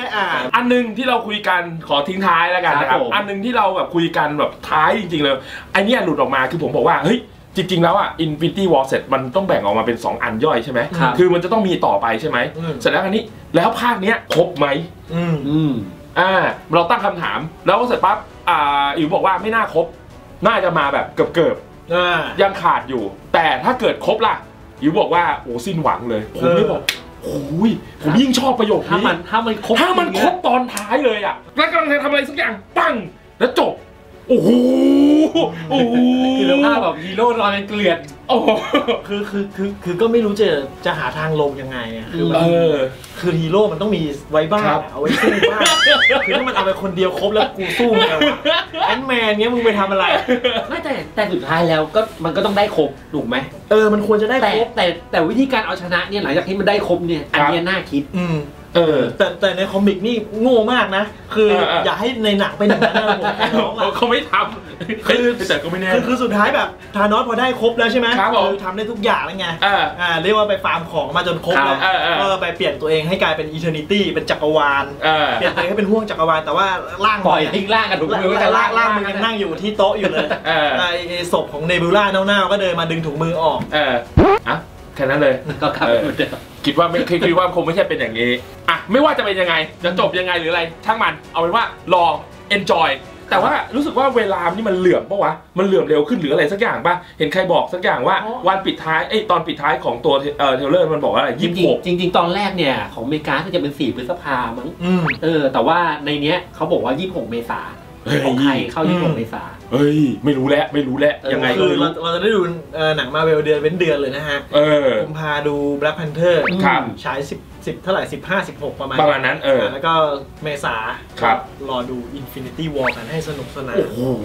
อันนึงที่เราคุยกันขอทิ้งท้ายแล้วกันนะครับอันนึงที่เราแบบคุยกันแบบท้ายจริงๆเลยไอ้นี่หลุดออกมาคือผมบอกว่าเฮ้ยจริงๆแล้วอ่ะ Infinity War เสร็จมันต้องแบ่งออกมาเป็นสองอันย่อยใช่ไหมคือมันจะต้องมีต่อไปใช่ไหมเสร็จแล้วอันนี้แล้วภาคเนี้ยครบไหมอืมอืมอ่าเราตั้งคำถามแล้วก็เสร็จปั๊บอ่าอิ๋วบอกว่าไม่น่าครบน่าจะมาแบบเกือบเกือบยังขาดอยู่แต่ถ้าเกิดครบล่ะอิ๋วบอกว่าโอ้สิ้นหวังเลยผมไม่บอกโอ้ยผมยิ่งชอบประโยคนี้ถ้ามันถ้ามันครบถ้ามันครบตอนท้ายเลยอ่ะแล้วกำลังจะทำอะไรสักอย่างปั้งแล้วจบโอ้โหโอ้โหคือภาพแบบฮีโร่รอยเกลียดโอ้คือคือคือคือก็ไม่รู้จะจะหาทางลงยังไงอ่ะคือมันคือฮีโร่มันต้องมีไว้บ้างเอาไว้สู้บ้างคือถ้ามันเอาไปคนเดียวครบแล้วกูสู้ไงวะแอนด์แมนเงี้ยมึงไปทำอะไรไม่แต่แต่สุดท้ายแล้วก็มันก็ต้องได้ครบถูกไหมเออมันควรจะได้ครบแต่แต่วิธีการเอาชนะเนี่ยหลังจากที่มันได้ครบเนี่ยอันนี้น่าคิดเออแต่แต่ในคอมิกนี่โง่มากนะคืออย่าให้ในหนังไปหนังนั้นผมเขาไม่ทำคือแต่ก็ไม่แน่คือสุดท้ายแบบธานอสพอได้ครบแล้วใช่ไหมทำได้ทุกอย่างแล้วไงอ่าเรียกว่าไปฟาร์มของมาจนครบแล้วก็ไปเปลี่ยนตัวเองให้กลายเป็นอีเทอร์นิตี้เป็นจักรวาลเปลี่ยนตัวเองให้เป็นห่วงจักรวาลแต่ว่าร่างปล่อยทิ้งร่างกันถูกไหมแต่ร่างร่างมันยังนั่งอยู่ที่โต๊ะอยู่เลยไอ้ศพของเนบิวล่าเน่าๆก็เดินมาดึงถุงมือออกอ่ะ ค่นั้นเลยก็กลับไปเหมือนเดิมคิดว่าไม่คิดว่าคงไม่ใช่เป็นอย่างนี้อ่ะไม่ว่าจะเป็นยังไงจะจบยังไงหรืออะไรช่างมันเอาเป็นว่ารอ enjoy แต่ว่ารู้สึกว่าเวลานี่มันเหลื่อมปะวะมันเหลื่อมเร็วขึ้นหรืออะไรสักอย่างปะเห็นใครบอกสักอย่างว่าวันปิดท้ายไอตอนปิดท้ายของตัวเทเลอร์มันบอกว่าอะไรยี่สิบหกจริงๆตอนแรกเนี่ยของเมกาก็จะเป็นสี่พฤษภามั้งเออแต่ว่าในเนี้ยเขาบอกว่ายี่สิบหกเมษาของใครเข้ายี่สิบหกเมษาเฮ้ยไม่รู้แล้วไม่รู้แล้วยังไงคือเราจะได้ดูหนังมาเวลเดือนเป็นเดือนเลยนะฮะผมพาดู Black Panther ฉายสิบเท่าไหร่สิบห้า สิบหกประมาณประมาณนั้นเออแล้วก็เมษาครับรอดู Infinity War กันให้สนุกสนานโอ้โห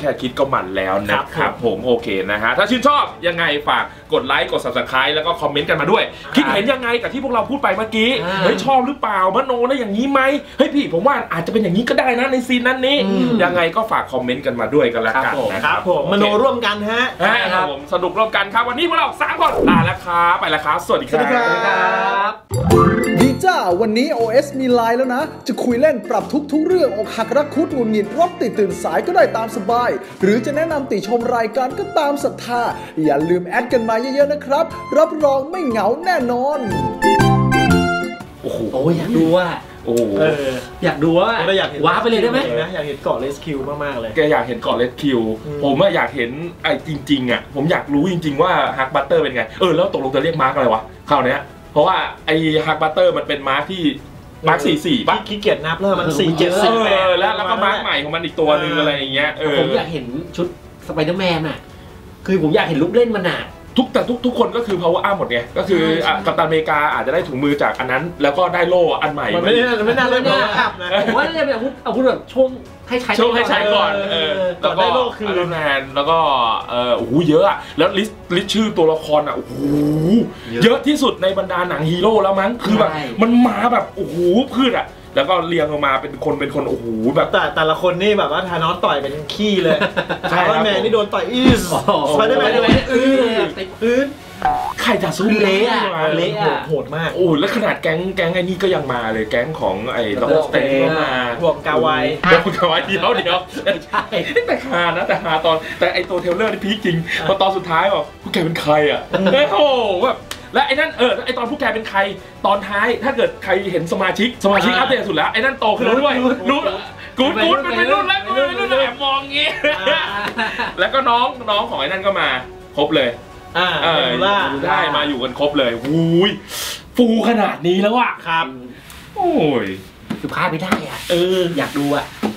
แค่คิดก็มันแล้วนะครับผมโอเคนะฮะถ้าชื่นชอบยังไงฝากกดไลค์กด Subscribe แล้วก็คอมเมนต์กันมาด้วยคิดเห็นยังไงกับที่พวกเราพูดไปเมื่อกี้เฮ้ยชอบหรือเปล่ามโนได้อย่างนี้ไหมเฮ้ยพี่ผมว่าอาจจะเป็นอย่างนี้ก็ได้นะในซีนนั้นนี้ยังไงก็ฝากคอมเมนต์กันมาด้วยกันแล้วกันนะครับผมมโนร่วมกันฮะครับผมสนุกร่วมกันครับวันนี้พวกเราสามคนลาแล้วครับไปแล้วครับสวัสดีครับดีจ้าวันนี้ โอ เอส มีไลน์แล้วนะจะคุยเล่นปรับทุกทุกเรื่องอกหักรักคุดหงุดหงิดรถติดตื่นสายก็ได้ตามสบายหรือจะแนะนำติชมรายการก็ตามศรัทธาอย่าลืมแอดกันมาเยอะๆนะครับรับรองไม่เหงาแน่นอนโอ้โหอยากดูว่าโอ้อยากดูว่าว้าไปเลยได้ไหมอยากเห็นเกาะเลสคิวมากๆเลยแกอยากเห็นเกาะเลสคิวผมอยากเห็นไอ้จริงๆอ่ะผมอยากรู้จริงๆว่าฮักบัตเตอร์เป็นไงเออแล้วตกลงจะเรียกมาร์กอะไรวะคราวนี้เพราะว่าไอ้ฮักบัตเตอร์มันเป็นมาร์คที่มาร์คสี่สี่ป่ะขี้เกียจนับแล้วมันสี่เจ็ดสี่แปดแล้วแล้วก็มาร์คใหม่ของมันอีกตัวนึงอะไรอย่างเงี้ยผมอยากเห็นชุดสไปเดอร์แมนอ่ะคือผมอยากเห็นลูกเล่นมันอ่ะทุกแต่ทุกทุกคนก็คือ power up หมดไงก็คือกัปตันอเมริกาอาจจะได้ถุงมือจากอันนั้นแล้วก็ได้โล่อันใหม่ไม่ได้ไม่ได้เล่น power up นะผมว่าจะเป็นอาวุธอาวุธแบบช่วงให้ใช้ช่วงให้ใช้ก่อนแล้วก็ได้โล่คือไอรอนแมนแล้วก็เออโอ้โหเยอะอะแล้วลิสต์ลิสต์ชื่อตัวละครอ่ะโอ้โหเยอะที่สุดในบรรดาหนังฮีโร่แล้วมั้งคือแบบมันมาแบบโอ้โหพืชอะแล้วก็เรียงออกมาเป็นคนเป็นคนโอ้โหแบบแต่แต่ละคนนี่แบบว่าธานอสต่อยเป็นขี้เลยไอรอนแมนนี่โดนต่อยอื้อสไปเดอร์แมนโดนอื้อติดพื้นใครจะสู้เละอะเละอะโหดมากโอ้แล้วขนาดแก๊งแก๊งไอ้นี่ก็ยังมาเลยแก๊งของไอ้ด็อกเตอร์สเตนก็มาพวกกาวายแล้วพวกกาวายเดียวเดียวใช่แต่ฮานะแต่ฮาตอนแต่ไอ้ตัวเทเลอร์นี่พีคจริงพอตอนสุดท้ายบอกพวกแกเป็นใครอะโอ้แบบและไอ้นั่นเออไอตอนผู้แกเป็นใครตอนท้ายถ้าเกิดใครเห็นสมาชิกสมาชิกอัปเดตสุดแล้วไอ้นั่นโตขึ้นแล้วด้วยรู้กู๊ดกู๊ดเป็นรุ่นแล้วเป็นรุ่นแอบมองงี้แล้วก็น้องน้องของไอ้นั่นก็มาครบเลยอ่าได้มาอยู่กันครบเลยอุ้ยฟูขนาดนี้แล้วอะครับโอ้ยคือพลาดไม่ได้อะเอออยากดูอะ